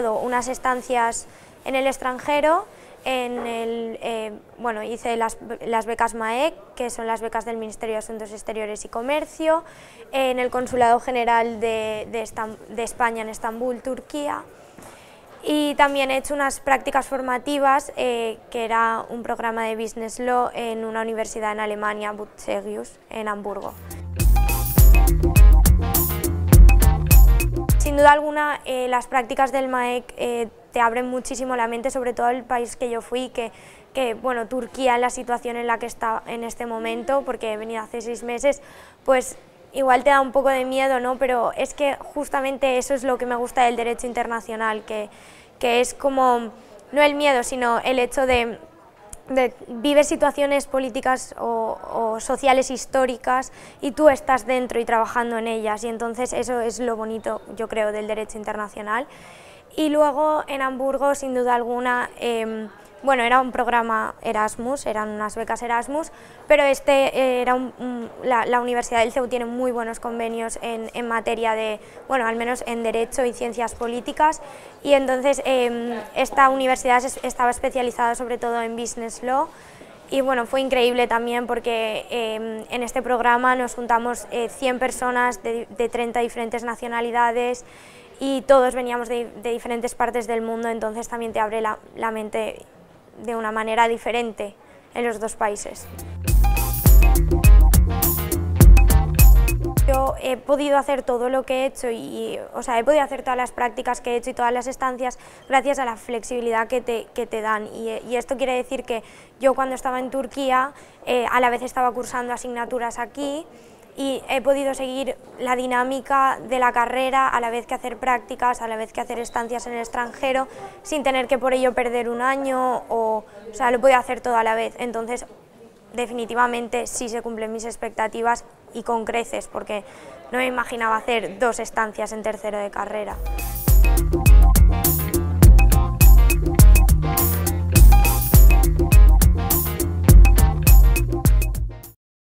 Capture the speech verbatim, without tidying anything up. realizado unas estancias en el extranjero, en el, eh, bueno, hice las, las becas M A E C, que son las becas del Ministerio de Asuntos Exteriores y Comercio, en el Consulado General de, de, Estam, de España en Estambul, Turquía, y también he hecho unas prácticas formativas, eh, que era un programa de Business Law en una universidad en Alemania, Bucerius, en Hamburgo. Sin duda alguna, eh, las prácticas del M A E C eh, te abren muchísimo la mente, sobre todo el país que yo fui, que, que bueno, Turquía, en la situación en la que está en este momento, porque he venido hace seis meses, pues igual te da un poco de miedo, ¿no? Pero es que justamente eso es lo que me gusta del derecho internacional, que, que es como, no el miedo, sino el hecho de, de vives situaciones políticas o, o sociales históricas y tú estás dentro y trabajando en ellas, y entonces eso es lo bonito, yo creo, del derecho internacional. Y luego en Hamburgo, sin duda alguna, eh, bueno, era un programa Erasmus, eran unas becas Erasmus, pero este eh, era un, un, la, la Universidad del C E U tiene muy buenos convenios en, en materia de, bueno, al menos en Derecho y Ciencias Políticas, y entonces eh, esta universidad estaba especializada sobre todo en Business Law, y bueno, fue increíble también porque eh, en este programa nos juntamos eh, cien personas de, de treinta diferentes nacionalidades, y todos veníamos de, de diferentes partes del mundo, entonces también te abre la, la mente de una manera diferente en los dos países. Yo he podido hacer todo lo que he hecho, y, y, o sea, he podido hacer todas las prácticas que he hecho y todas las estancias gracias a la flexibilidad que te, que te dan, y, y esto quiere decir que yo cuando estaba en Turquía eh, a la vez estaba cursando asignaturas aquí, y he podido seguir la dinámica de la carrera a la vez que hacer prácticas, a la vez que hacer estancias en el extranjero, sin tener que por ello perder un año, o, o sea, lo he podido hacer todo a la vez. Entonces, definitivamente sí se cumplen mis expectativas, y con creces, porque no me imaginaba hacer dos estancias en tercero de carrera.